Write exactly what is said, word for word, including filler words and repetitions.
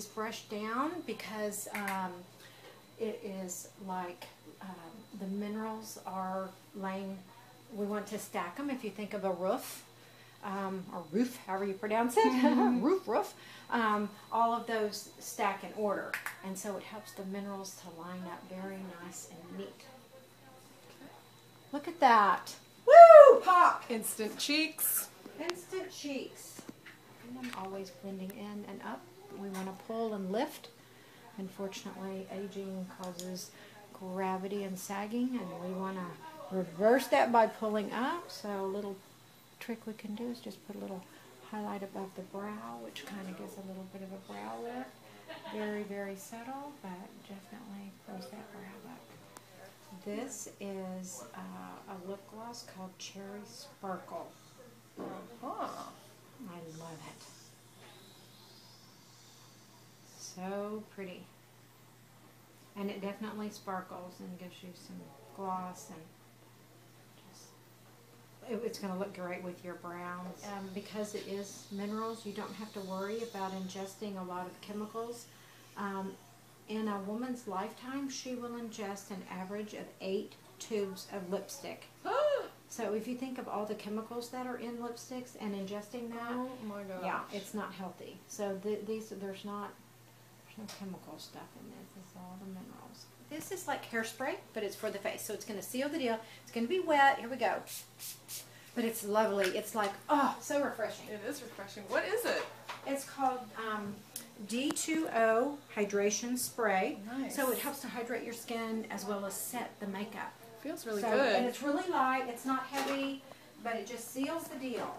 always brush down because um, it is like um, the minerals are laying. We want to stack them. If you think of a roof, um, or roof, however you pronounce it, roof, roof, um, all of those stack in order. And so it helps the minerals to line up very nice and neat. Look at that. Woo! Pop! Instant cheeks. Instant cheeks. And I'm always blending in and up. We want to pull and lift. Unfortunately, aging causes gravity and sagging, and we want to reverse that by pulling up. So a little trick we can do is just put a little highlight above the brow, which kind of gives a little bit of a brow lift. Very, very subtle, but definitely pulls that brow up. This is uh, a lip gloss called Cherry Sparkle. Uh-huh. I love it. So pretty. And it definitely sparkles and gives you some gloss, and just, it, it's going to look great with your browns. Um, because it is minerals, you don't have to worry about ingesting a lot of chemicals. Um, In a woman's lifetime, she will ingest an average of eight tubes of lipstick. So if you think of all the chemicals that are in lipsticks and ingesting that, oh my gosh. Yeah, it's not healthy. So th these, there's not there's no chemical stuff in this. It's all the minerals. This is like hairspray, but it's for the face. So it's going to seal the deal. It's going to be wet. Here we go. But it's lovely. It's like, oh, so refreshing. It is refreshing. What is it? It's called um, D two O Hydration Spray. Nice. So it helps to hydrate your skin as well as set the makeup. Feels really so, good. And it's really light. It's not heavy, but it just seals the deal.